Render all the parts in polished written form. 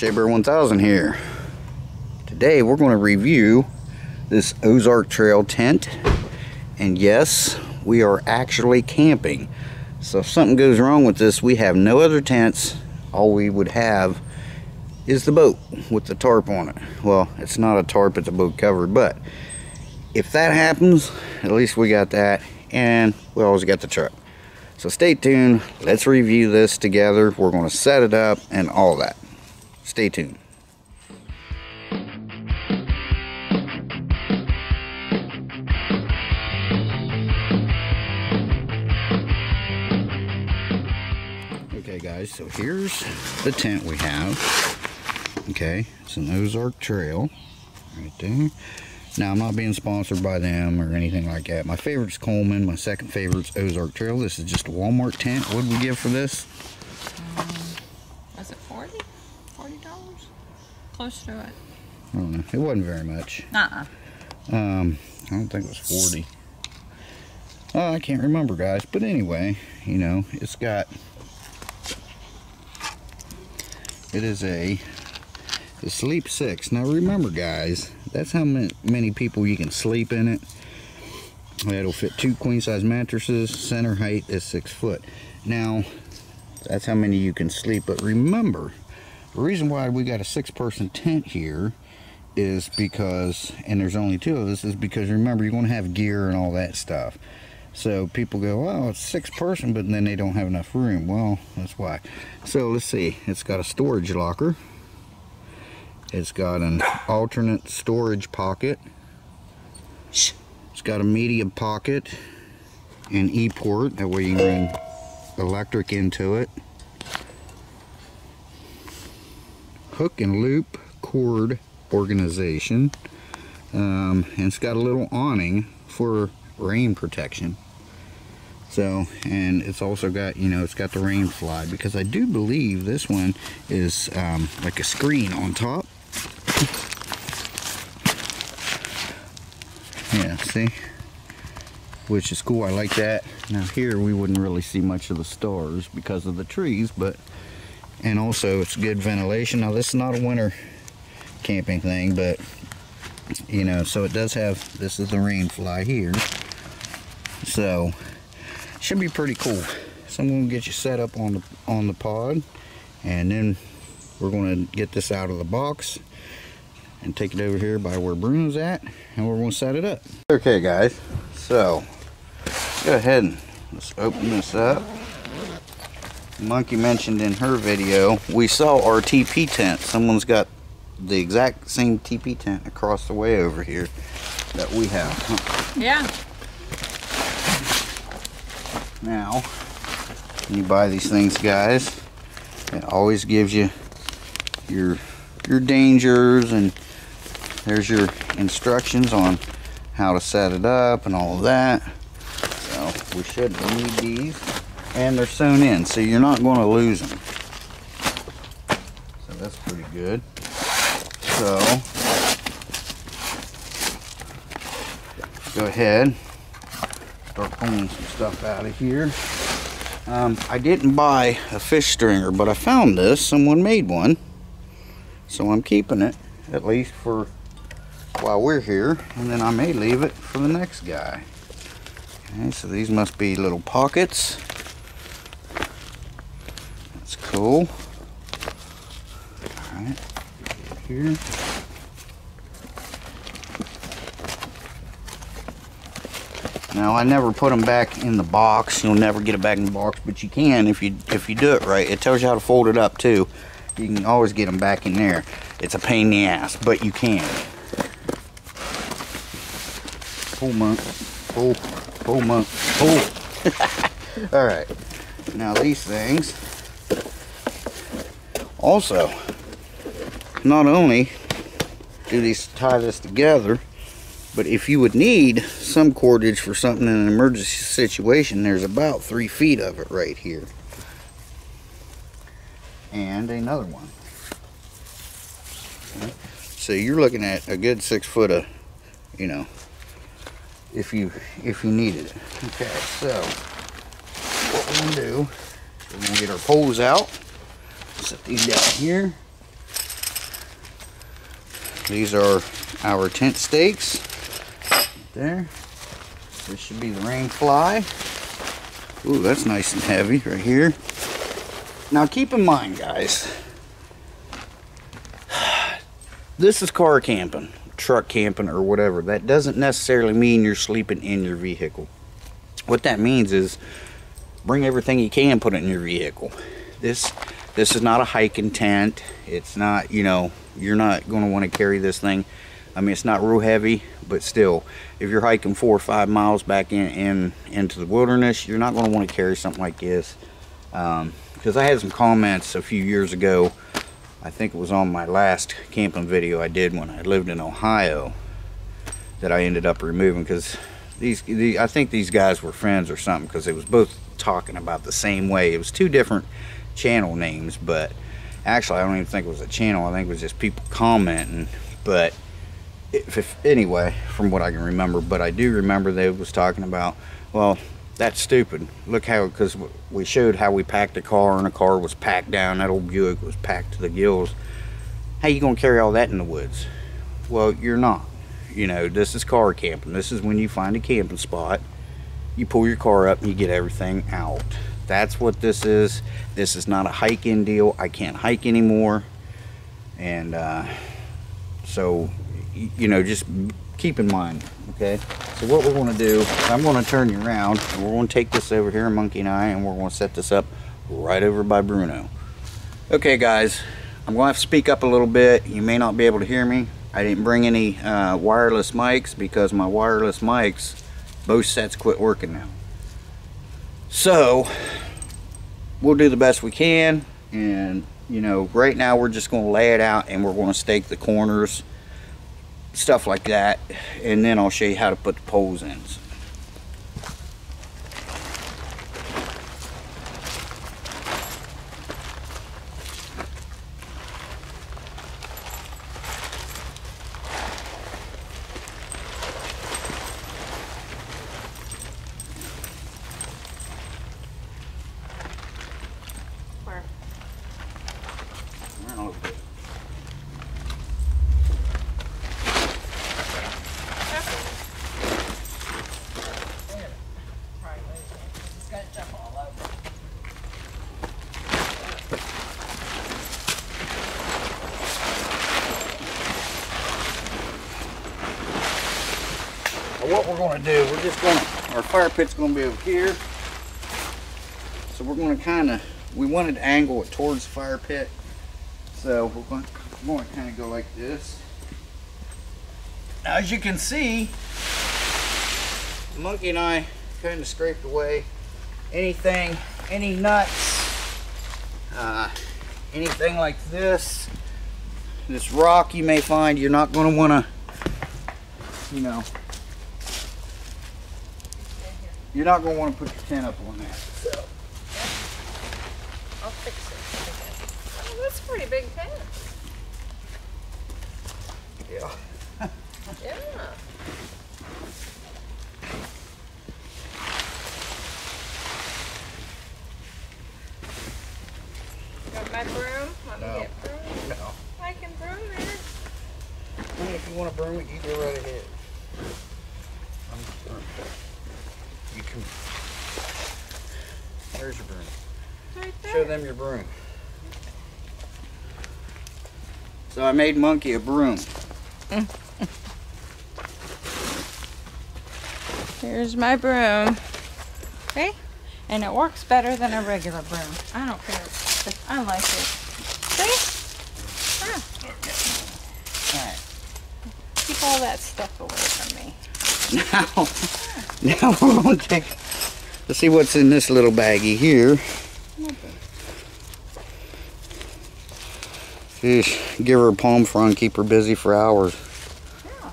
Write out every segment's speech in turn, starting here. everyone, shabear1000 here. Today we're going to review this Ozark Trail tent, and yes, we are actually camping. So if something goes wrong with this, we have no other tents. All we would have is the boat with the tarp on it. Well, it's not a tarp, it's a boat cover, but if that happens, at least we got that, and we always got the truck. So stay tuned, let's review this together. We're going to set it up and all that. Stay tuned. Okay guys, so here's the tent we have. Okay, it's an Ozark Trail right there. Now, I'm not being sponsored by them or anything like that. My favorite's Coleman. My second favorite's Ozark Trail. This is just a Walmart tent. What would we give for this? Was it $40? $40? Close to it. I don't know. It wasn't very much. I don't think it was $40. I can't remember, guys. But anyway, you know, it's got... It is a... The sleep 6. Now remember guys, that's how many people you can sleep in it. It'll fit 2 queen size mattresses. Center height is 6 foot. Now that's how many you can sleep, but remember the reason why we got a 6-person tent here is because, and there's only 2 of us, is because remember you're going to have gear and all that stuff. So people go, oh, it's 6-person, but then they don't have enough room. Well, that's why. So let's see, it's got a storage locker. It's got an alternate storage pocket. It's got a media pocket, an e-port, that way you can run electric into it. Hook and loop cord organization. And it's got a little awning for rain protection. So, and it's also got, you know, it's got the rain fly, because I do believe this one is like a screen on top. Yeah, see, which is cool. I like that. Now here we wouldn't really see much of the stars because of the trees, but, and also it's good ventilation. Now this is not a winter camping thing, but you know, so it does have, this is the rain fly here, so should be pretty cool. So I'm gonna get you set up on the pod, and then we're gonna get this out of the box and take it over here by where Bruno's at, and we're gonna set it up. Okay guys, so go ahead and let's open this up. Monkey mentioned in her video, we saw our TP tent. Someone's got the exact same TP tent across the way over here that we have. Huh? Yeah. Now, when you buy these things guys, it always gives you your dangers, and there's your instructions on how to set it up and all of that. So we should need these, and they're sewn in, so you're not going to lose them. So that's pretty good. So go ahead, start pulling some stuff out of here. I didn't buy a fish stringer, but I found this. Someone made one. So I'm keeping it, at least for while we're here, and then I may leave it for the next guy. Okay, so these must be little pockets. That's cool. All right, here. Now I never put them back in the box. You'll never get it back in the box, but you can if you do it right. It tells you how to fold it up too. You can always get them back in there. It's a pain in the ass, but you can. Pull, monk. Pull. Pull, monk. Pull. Alright. Now these things. Also, not only do these tie this together, but if you would need some cordage for something in an emergency situation, there's about 3 feet of it right here. And another one. Okay. So you're looking at a good 6 foot of, you know, if you needed it. Okay, so what we're gonna do, we're gonna get our poles out, set these down here, These are our tent stakes. There. This should be the rain fly. Ooh, that's nice and heavy right here. Now keep in mind, guys, this is car camping, truck camping, or whatever. That doesn't necessarily mean you're sleeping in your vehicle. What that means is bring everything you can, put it in your vehicle. This is not a hiking tent. It's not, you know, you're not going to want to carry this thing. I mean, it's not real heavy, but still, if you're hiking 4 or 5 miles back into the wilderness, you're not going to want to carry something like this. Because I had some comments a few years ago, I think it was on my last camping video I did when I lived in Ohio, that I ended up removing because I think these guys were friends or something, because they was both talking about the same way. It was two different channel names, but actually I don't even think it was a channel. I think it was just people commenting, but anyway, from what I can remember. But I do remember they was talking about, well, that's stupid. Look how, because we showed how we packed the car, and the car was packed down. That old Buick was packed to the gills. How you gonna carry all that in the woods? Well, you're not. You know, this is car camping. This is when you find a camping spot, you pull your car up and you get everything out. That's what this is. This is not a hiking deal. I can't hike anymore, and so, you know, just keep in mind, okay? So what we're going to do, I'm going to turn you around, and we're going to take this over here, Monkey and I, and we're going to set this up right over by Bruno. Okay, guys, I'm going to have to speak up a little bit. You may not be able to hear me. I didn't bring any wireless mics because my wireless mics, both sets quit working now. So we'll do the best we can, and, you know, right now we're just going to lay it out, and we're going to stake the corners, stuff like that, and then I'll show you how to put the poles in. What we're going to do, we're just going to, our fire pit's going to be over here, so we're going to kind of, we wanted to angle it towards the fire pit, so we're going to kind of go like this. Now, as you can see, Monkey and I kind of scraped away anything, any nuts, anything like this. This rock you may find, you're not going to want to, you know, you're not going to want to put your tent up on that. So. Yeah. I'll fix it. Oh, that's a pretty big tent. Yeah. Yeah. Got my broom? Let me get broom. No. I can broom it. Well, if you want to broom it, you go right ahead. I'm just broom. You can. There's your broom. Right there. Show them your broom. So I made Monkey a broom. Here's my broom. Okay? And it works better than a regular broom. I don't care. I like it. See? Ah. Okay. All right. Keep all that stuff away from me. Now we're going to take, let's see what's in this little baggie here. Jeez, give her a palm frond, keep her busy for hours. Yeah.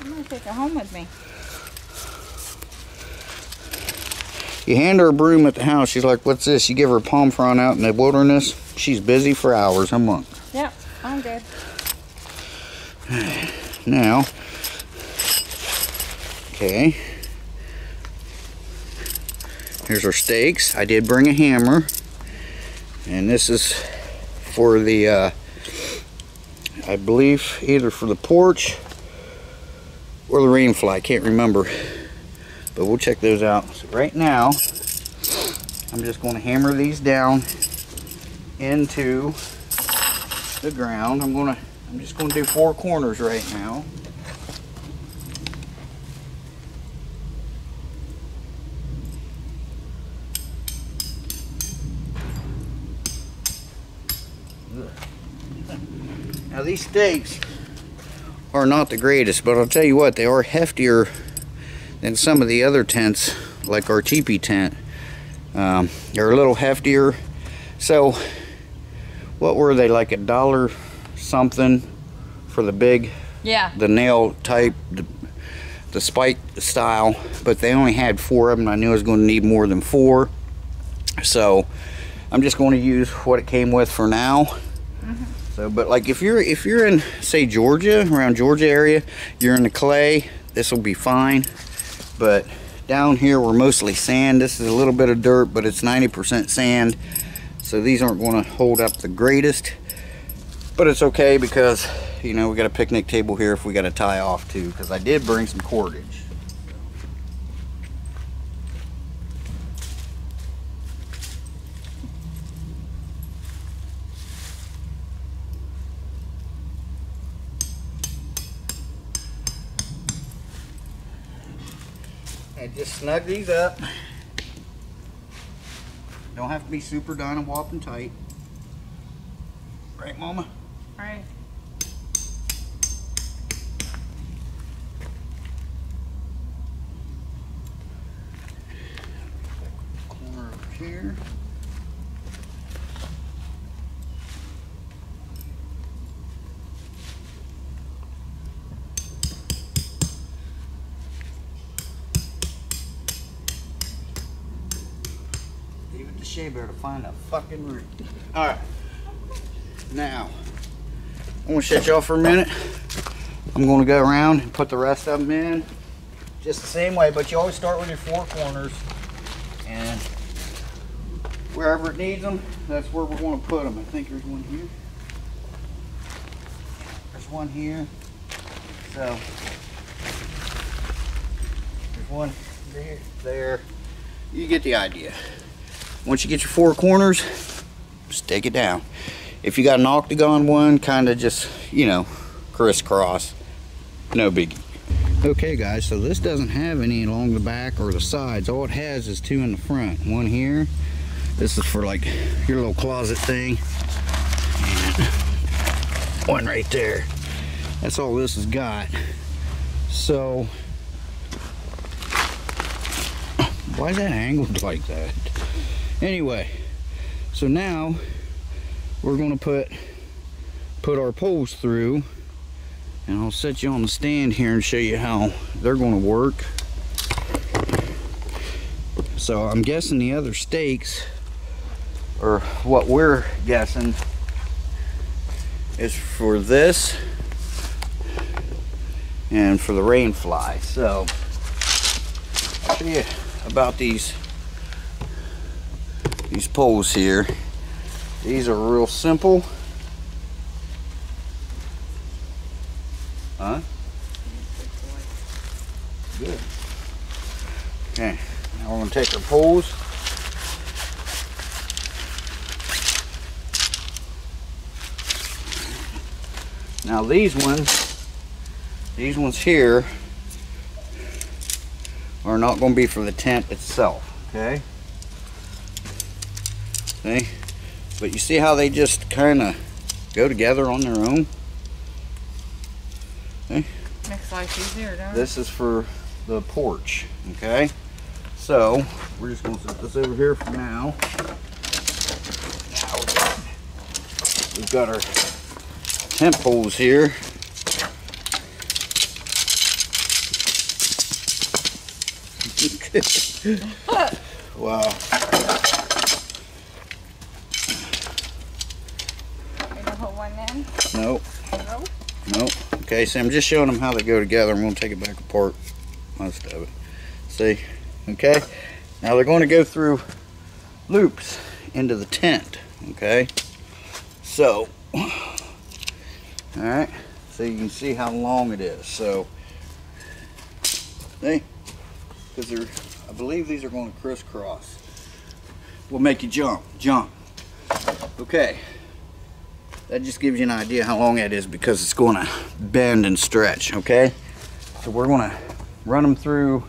I'm going to take her home with me. You hand her a broom at the house, she's like, what's this? You give her a palm frond out in the wilderness, she's busy for hours. I'm like, yeah, I'm good. Now, okay, here's our stakes. I did bring a hammer, and this is for the I believe either for the porch or the rain fly, can't remember, but we'll check those out. So right now I'm just going to hammer these down into the ground. I'm just going to do four corners right now. Now these stakes are not the greatest, but I'll tell you what, they are heftier than some of the other tents, like our teepee tent. They're a little heftier. So what were they, like $1 something for the big, the nail type, the spike style, but they only had 4 of them. I knew I was going to need more than 4, so I'm just going to use what it came with for now. So, but like if you're in, say, Georgia, around Georgia area, you're in the clay, this will be fine. But down here we're mostly sand. This is a little bit of dirt, but it's 90% sand. So these aren't going to hold up the greatest. But it's okay because, you know, we got a picnic table here if we got to tie off too, because I did bring some cordage. Just snug these up. Don't have to be super dynawop and tight. Right, Mama? Right. Corner over here. Shabear to find a fucking root. All right, now I'm gonna shut y'all for a minute. I'm gonna go around and put the rest of them in just the same way, but you always start with your 4 corners, and wherever it needs them, that's where we're gonna put them. I think there's one here. There's one here. So there's one there. You get the idea. Once you get your 4 corners, stake it down. If you got an octagon one, kind of just, you know, crisscross, no biggie. Okay guys, so this doesn't have any along the back or the sides. All it has is 2 in the front, 1 here. This is for like your little closet thing. And 1 right there. That's all this has got. So, why is that angled like that? Anyway, so now we're going to put our poles through, and I'll set you on the stand here and show you how they're going to work. So I'm guessing the other stakes, or what we're guessing, is for this and for the rain fly. So I'll show you about these poles here. These are real simple. Huh? Good. Okay, now we're gonna take our poles. Now these ones here are not gonna be for the tent itself, okay? See? But you see how they just kind of go together on their own? Okay. Makes life easier, don't it? This is for the porch, okay? So, we're just going to set this over here for now. Now we've got our tent poles here. Wow. Nope. Nope. Nope. Okay, so I'm just showing them how they go together. I'm going to take it back apart, most of it. See? Okay? Now they're going to go through loops into the tent. Okay? So, All right, so you can see how long it is. So see, because they're, I believe these are going to crisscross. We'll make you jump. Okay, that just gives you an idea how long that is because it's going to bend and stretch. Okay, so we're going to run them through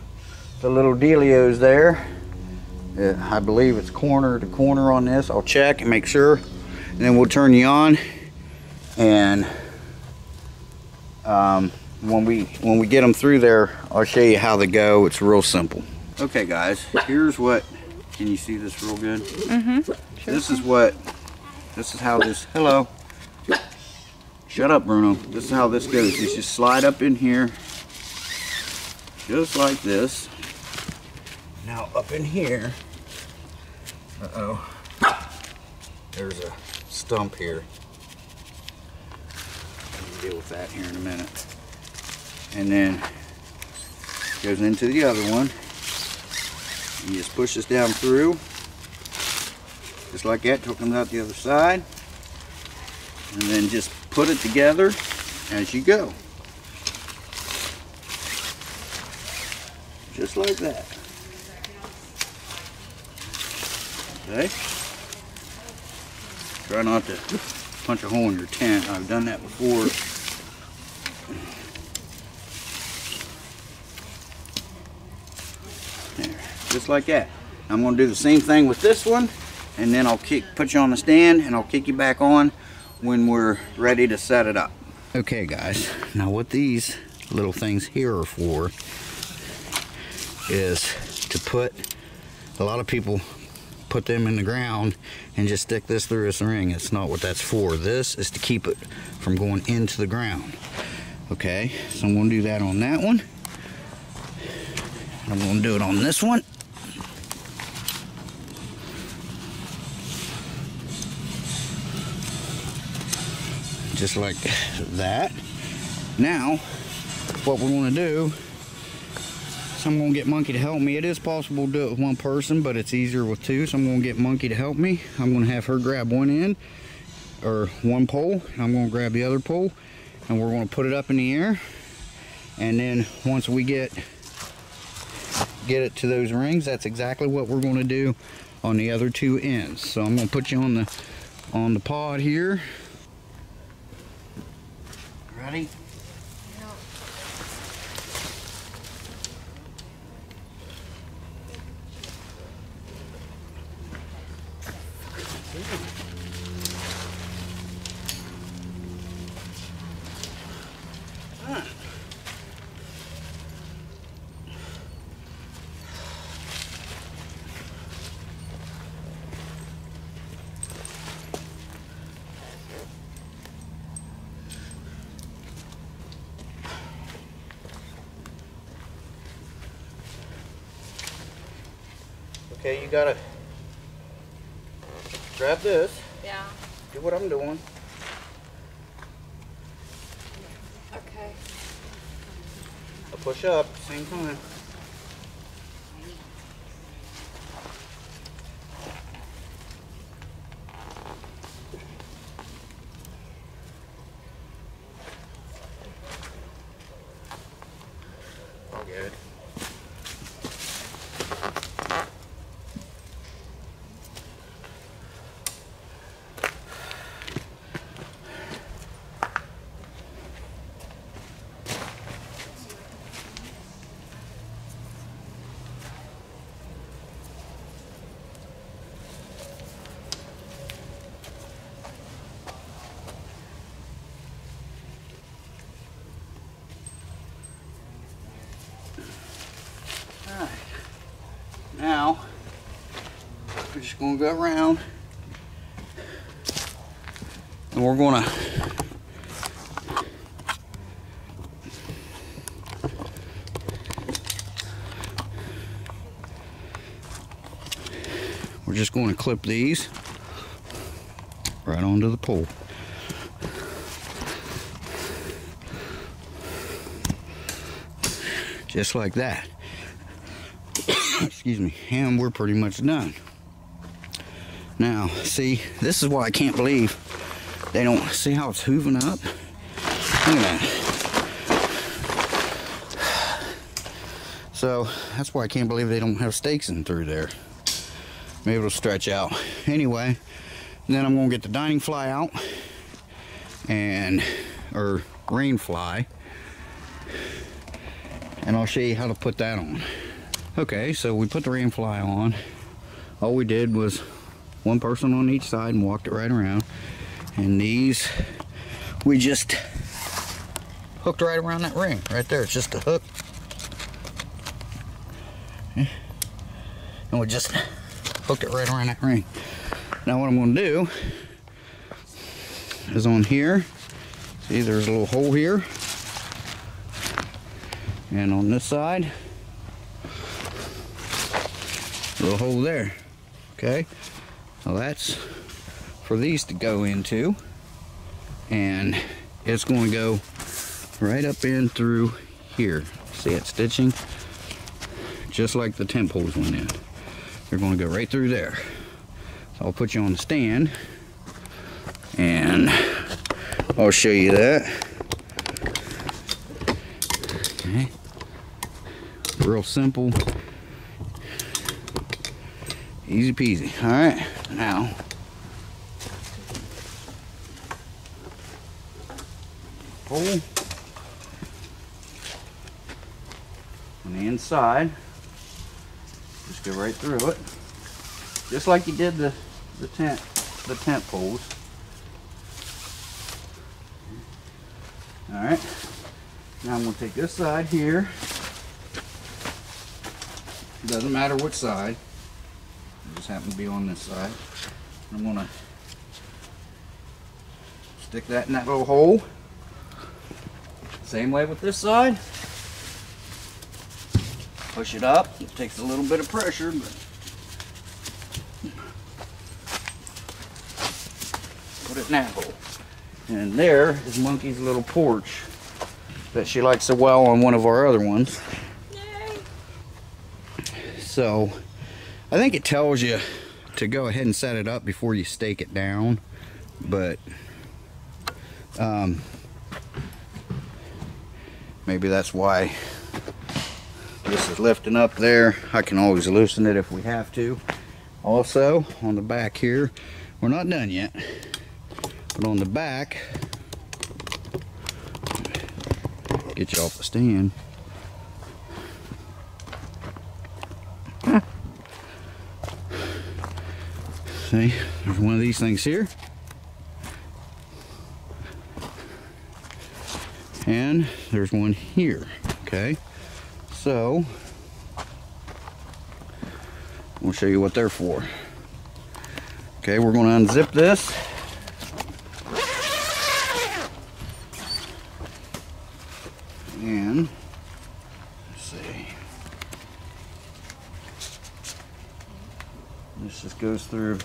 the little dealios there. I believe it's corner to corner on this. I'll check and make sure, and then we'll turn you on. And when we get them through there, I'll show you how they go. It's real simple. Okay, guys, here's what. Can you see this real good? Mm-hmm. Sure. This is how this. Hello. Shut up, Bruno. This is how this goes. You just slide up in here, just like this. Now up in here. There's a stump here. Deal with that here in a minute. And then goes into the other one. And you just push this down through, just like that, till it comes out the other side. And then just put it together as you go, just like that. Okay. Try not to punch a hole in your tent. I've done that before. There, just like that. I'm going to do the same thing with this one, and then I'll put you on the stand, and I'll kick you back on when we're ready to set it up. Okay, guys. Now what these little things here are for is to put, a lot of people put them in the ground and just stick this through this ring. It's not what that's for. This is to keep it from going into the ground. Okay, so I'm going to do that on that one. I'm going to do it on this one. Just like that. Now, what we're going to do, I'm gonna get Monkey to help me. It is possible to do it with one person, but it's easier with two, so I'm gonna get Monkey to help me. I'm gonna have her grab one end, or one pole, and I'm gonna grab the other pole, and we're gonna put it up in the air, and then once we get it to those rings, that's exactly what we're gonna do on the other two ends. So I'm gonna put you on the pod here. Ready? Okay, you gotta grab this. Yeah. Do what I'm doing. Okay. I'll push up at the same time. All good. Now, we're just going to go around, and we're going to clip these right onto the pole. Just like that. Excuse me, and we're pretty much done. Now, see, this is why I can't believe they don't see how it's hooving up. Look at that. So that's why I can't believe they don't have stakes in through there. Maybe it'll stretch out. Anyway, then I'm gonna get the dining fly out or rain fly, and I'll show you how to put that on. Okay, so we put the rain fly on. All we did was one person on each side and walked it right around. And these, we just hooked right around that ring right there. It's just a hook. And we just hooked it right around that ring. Now what I'm gonna do is on here, see there's a little hole here. And on this side, a little hole there. Okay, now that's for these to go into, and it's going to go right up in through here. See it stitching? Just like the tent poles went in. They're going to go right through there. So I'll put you on the stand and I'll show you that. Okay, real simple. Easy peasy. All right, now hole on the inside. Just go right through it, just like you did the tent poles. All right, now I'm gonna take this side here. It doesn't matter which side. Just happen to be on this side. I'm gonna stick that in that little hole. Same way with this side. Push it up. It takes a little bit of pressure, but put it in that hole. And there is Monkey's little porch that she likes so well on one of our other ones. So I think it tells you to go ahead and set it up before you stake it down, but maybe that's why this is lifting up there. I can always loosen it if we have to. Also, on the back here, we're not done yet, but on the back, get you off the stand. See, there's one of these things here, and there's one here. Okay, so we'll show you what they're for. Okay, we're going to unzip this. And let's see, this just goes through.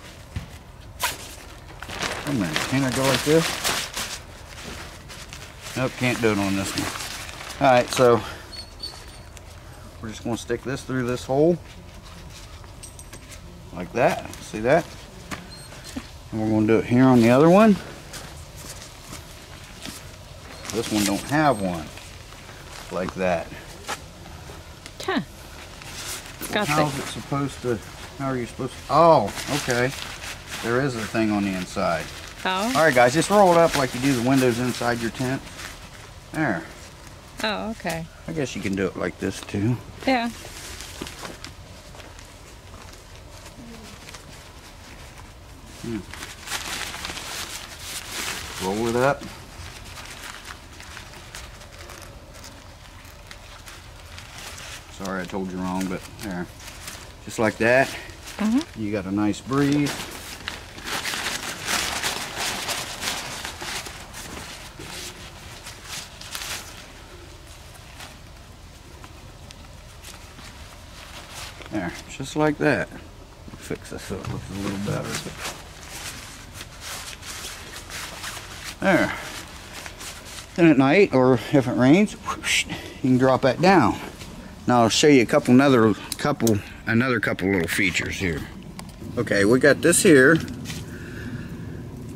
Can I go like this? Nope, can't do it on this one. All right, so we're just going to stick this through this hole like that. See that? And we're going to do it here on the other one. This one don't have one like that. Huh. Got how is it supposed to? How are you supposed to? Oh, okay. There is a thing on the inside. Oh. All right, guys, just roll it up like you do the windows inside your tent. There. Oh, okay. I guess you can do it like this too. Yeah. Hmm. Roll it up. Sorry, I told you wrong, but there. Just like that. Mm-hmm. You got a nice breeze. There, just like that. Fix this so it looks a little better. There. Then at night, or if it rains, whoosh, you can drop that down. Now I'll show you a couple another couple little features here. Okay, we got this here.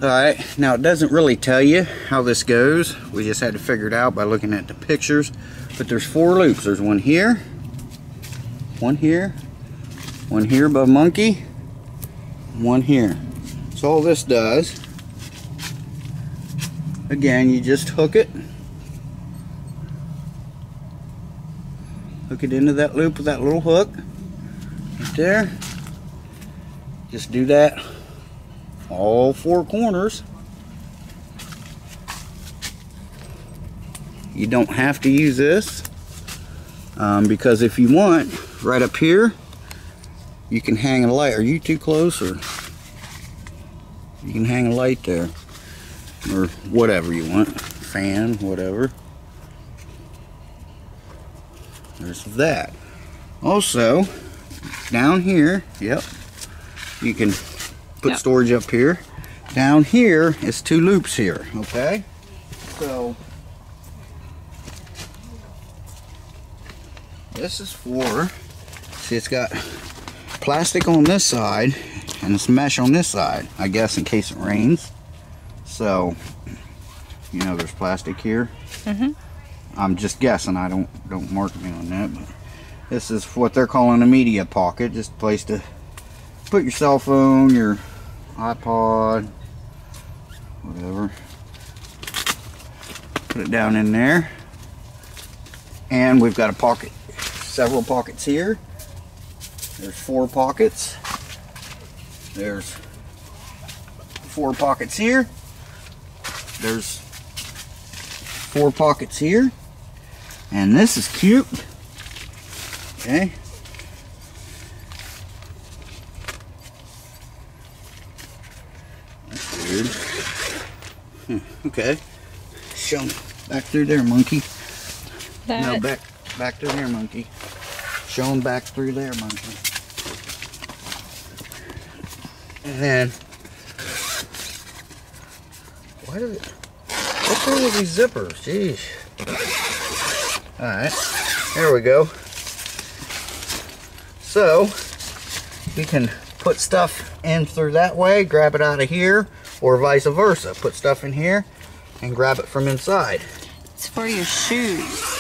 Alright, now it doesn't really tell you how this goes. We just had to figure it out by looking at the pictures. But there's four loops. There's one here, one here, one here above monkey, one here. So all this does, again, you just hook it into that loop with that little hook right there. Just do that all four corners. You don't have to use this because if you want, right up here you can hang a light. Are you too close? Or you can hang a light there or whatever you want, fan, whatever. There's that. Also down here, yep, you can put storage up here. Down here is two loops here, okay? So this is for, see, it's got plastic on this side and it's mesh on this side, I guess in case it rains. So you know there's plastic here. I'm just guessing, I don't mark me on that, but this is what they're calling a media pocket, just a place to put your cell phone, your iPod, whatever. Put it down in there. And we've got a pocket, several pockets here. There's four pockets. There's four pockets here. There's four pockets here. And this is cute. Okay. That's weird. Okay. Show me. Back through there, monkey. That. No, back through there, monkey. Show him back through there, monkey. And then why did it, what's wrong with these zippers? Jeez. Alright. There we go. So you can put stuff in through that way, grab it out of here, or vice versa. Put stuff in here and grab it from inside. It's for your shoes.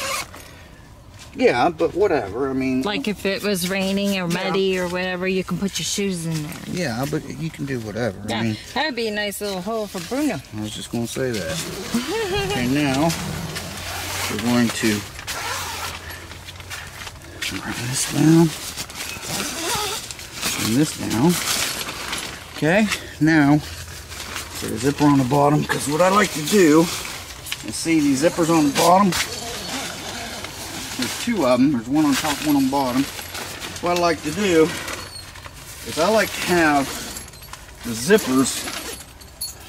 Yeah, but whatever. I mean, like if it was raining or muddy or whatever, you can put your shoes in there. Yeah, but you can do whatever. Yeah, I mean, that'd be a nice little hole for Bruno. I was just gonna say that. Okay, now we're going to bring this down. And this down. Okay, now put a zipper on the bottom, because what I like to do is, see these zippers on the bottom, there's two of them, there's one on top, one on bottom. What I like to do is I like to have the zippers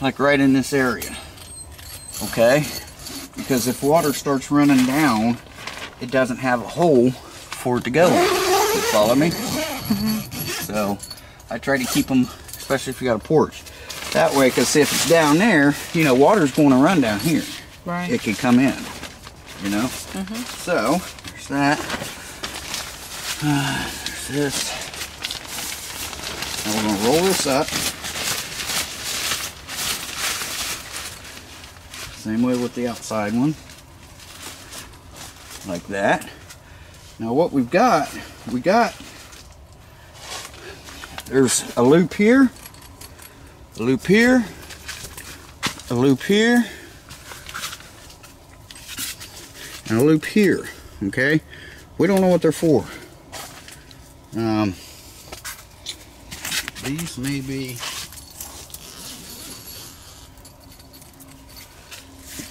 like right in this area, okay? Because if water starts running down, it doesn't have a hole for it to go in. You follow me? So I try to keep them, especially if you got a porch, that way, because if it's down there, you know, water's going to run down here. Right. It can come in, you know. So there's that. There's this. Now we're going to roll this up. Same way with the outside one, like that. Now what we've got, there's a loop here, a loop here, a loop here, and a loop here, okay? We don't know what they're for. These may be,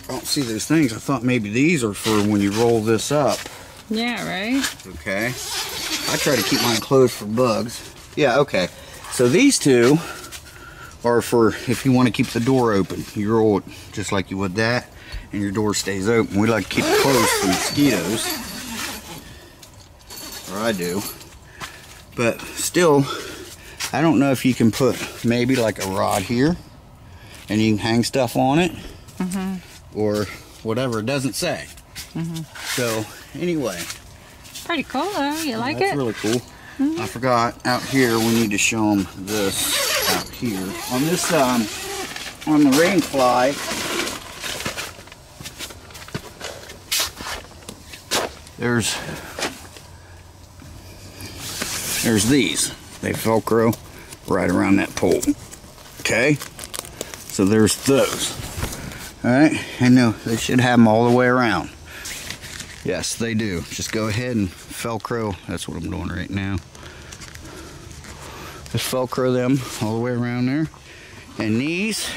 I don't see those things. I thought maybe these are for when you roll this up. Yeah, right? Okay. I try to keep mine closed for bugs. Yeah, okay. So these two are for if you want to keep the door open. You roll it just like you would that, and your door stays open. We like to keep it closed for mosquitoes. Or I do. But still, I don't know if you can put maybe like a rod here, and you can hang stuff on it. Or whatever, it doesn't say. So, anyway. Pretty cool though, you like it? That's really cool. I forgot, out here we need to show them this out here. On this on the ring fly. There's these. They Velcro right around that pole. Okay? So there's those. Alright? And they should have them all the way around. Yes, they do. Just go ahead and Velcro. That's what I'm doing right now. Just Velcro them all the way around there. And these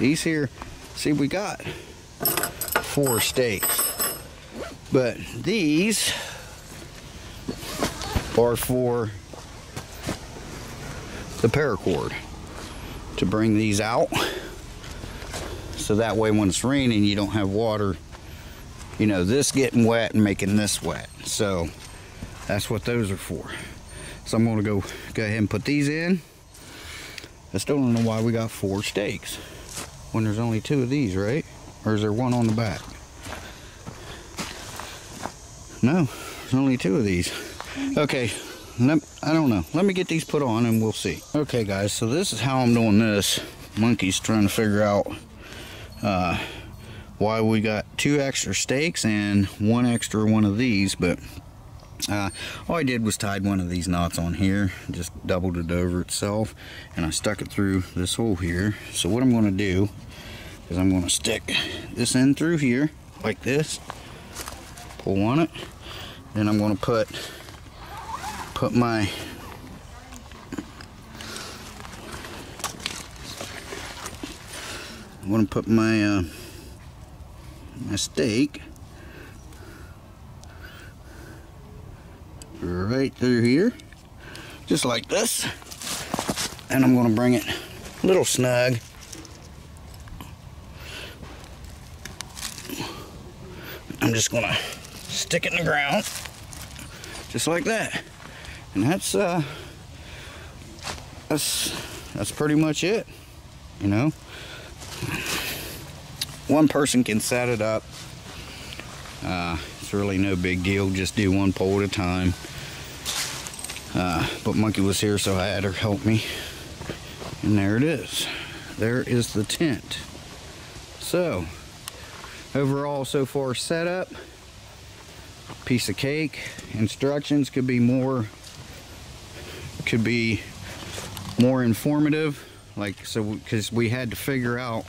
here, see, we got 4 stakes. But these are for the paracord to bring these out, so that way when it's raining you don't have water, this getting wet and making this wet. So that's what those are for. So I'm gonna go ahead and put these in. I still don't know why we got 4 stakes when there's only 2 of these, right? Or is there one on the back? No, there's only 2 of these. Okay, I don't know. Let me get these put on and we'll see. Okay guys, so this is how I'm doing this. Monkey's trying to figure out why we got 2 extra stakes and 1 extra one of these, but all I did was tied one of these knots on here, just doubled it over itself, and I stuck it through this hole here. So what I'm going to do is I'm going to stick this end through here like this, pull on it, then I'm going to put my my stake right through here, just like this, and I'm going to bring it a little snug . I'm just going to stick it in the ground just like that. And that's pretty much it, One person can set it up. It's really no big deal. Just do one pole at a time. But Monkey was here, so I had her help me. And there it is. There is the tent. So, overall, so far, setup, piece of cake. Instructions could be more informative, because we had to figure out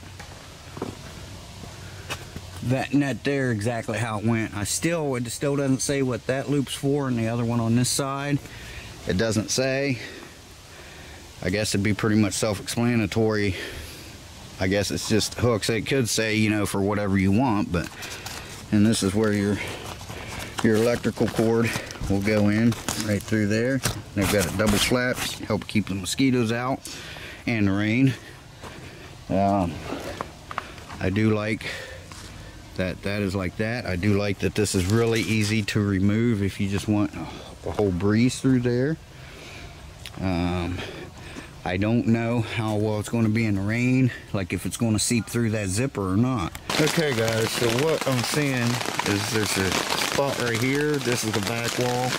that net there exactly how it went. It still doesn't say what that loop's for, and the other one on this side, it doesn't say. I guess it'd be pretty much self-explanatory. I guess it's just hooks. It could say, for whatever you want, but and this is where your electrical cord will go in right through there. And they've got a double flap to help keep the mosquitoes out and the rain. I do like that is like that. I do like that this is really easy to remove if you just want a whole breeze through there. I don't know how well it's going to be in the rain, if it's going to seep through that zipper or not. Okay guys, so what I'm seeing is there's a spot right here. This is the back wall.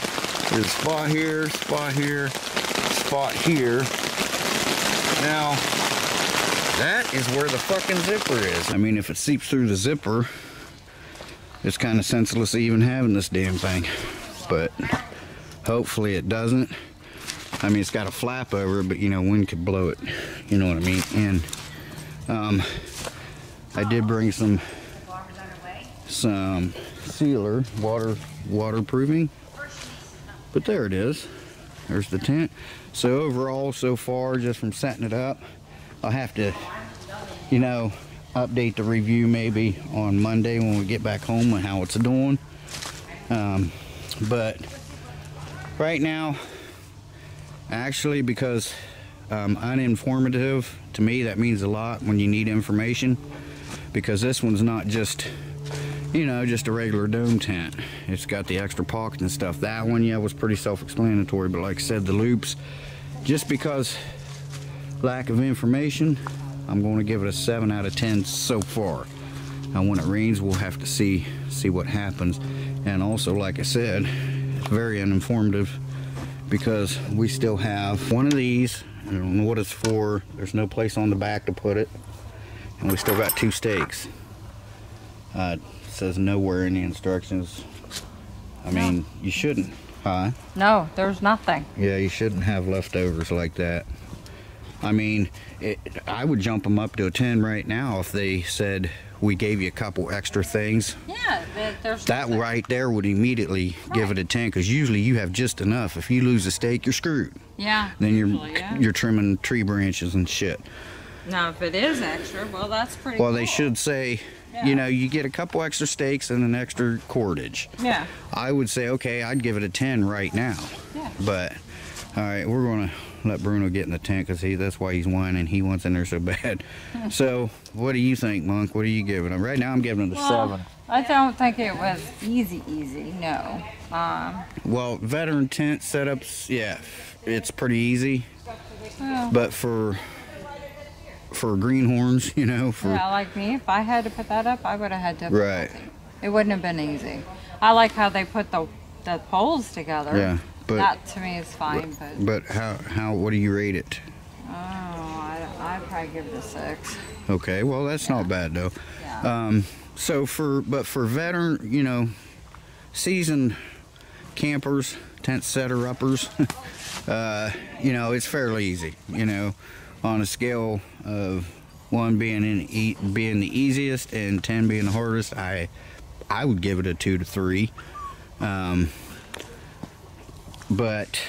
There's a spot here, spot here, spot here. Now, that is where the fucking zipper is. I mean, if it seeps through the zipper, it's kind of senseless even having this damn thing. But hopefully it doesn't. I mean, it's got a flap over it, but wind could blow it. You know what I mean? And I did bring some sealer, waterproofing. But there it is. There's the tent. So overall, so far, just from setting it up, I'll have to, update the review maybe on Monday when we get back home and how it's doing. But right now, actually, because uninformative, to me that means a lot when you need information, because this one's not just just a regular dome tent. It's got the extra pockets and stuff. That one, yeah, was pretty self-explanatory, but like I said, the loops, just because lack of information, I'm going to give it a 7 out of 10 so far. Now when it rains, we'll have to see what happens. And also, like I said, very uninformative because we still have one of these. I don't know what it's for. There's no place on the back to put it. And we still got two stakes. It says nowhere in the instructions. I mean, you shouldn't, huh? No, there's nothing. Yeah, you shouldn't have leftovers like that. I mean, I would jump them up to a 10 right now if they said, we gave you a couple extra things. Yeah, there's that right there would immediately give it a 10, because usually you have just enough. If you lose a stake, you're screwed. Yeah. Then you're trimming tree branches and shit. Now, if it is extra, well, that's pretty cool. Well, they should say, you know, you get a couple extra stakes and an extra cordage. Yeah. I would say, okay, I'd give it a 10 right now. Yeah. But, all right, we're going to let Bruno get in the tent, because that's why he's whining. He wants in there so bad. So, what do you think, Monk? What are you giving him? Right now, I'm giving him a 7. I don't think it was easy, no. Well, veteran tent setups, yeah, it's pretty easy. Well, but for greenhorns, you know. Yeah, like me, if I had to put that up, I would have had difficulty. Right. It wouldn't have been easy. I like how they put the poles together. Yeah. But, that to me is fine, but what do you rate it? Oh, I'd probably give it a 6. Okay, well that's not bad though. Yeah. So for veteran, you know, seasoned campers, tent setter uppers, you know, it's fairly easy. You know, on a scale of 1 being being the easiest and 10 being the hardest, I would give it a 2 to 3. But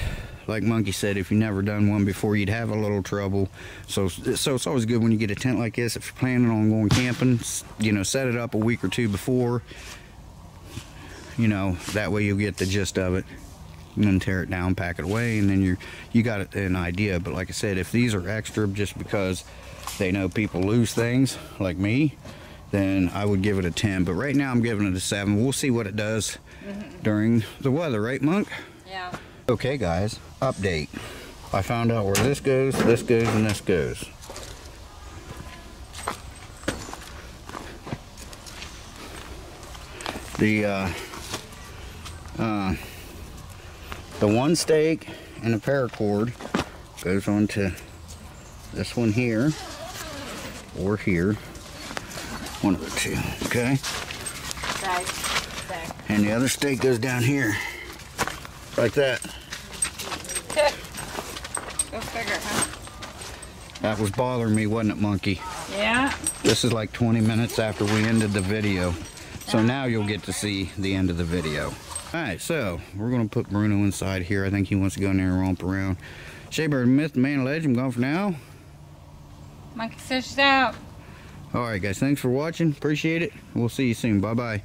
like Monkey said, if you've never done one before, you'd have a little trouble. So it's always good when you get a tent like this. If you're planning on going camping, you know, set it up a week or two before. You know, that way you'll get the gist of it. And then tear it down, pack it away, and then you got an idea. But like I said, if these are extra just because they know people lose things, like me, then I would give it a 10. But right now I'm giving it a 7. We'll see what it does during the weather, right, Monk? Yeah. Okay guys, update. I found out where this goes, and this goes. The one stake and the paracord goes onto this one here, or here, one of the two, okay? And the other stake goes down here, like that. Go figure, huh? That was bothering me, wasn't it, Monkey? Yeah. This is like 20 minutes after we ended the video. So now you'll get to see the end of the video. All right, so we're gonna put Bruno inside here. I think he wants to go in there and romp around. Shabear, myth, man, legend, I'm gone for now. Monkey, fish out. All right, guys, thanks for watching. Appreciate it. We'll see you soon. Bye-bye.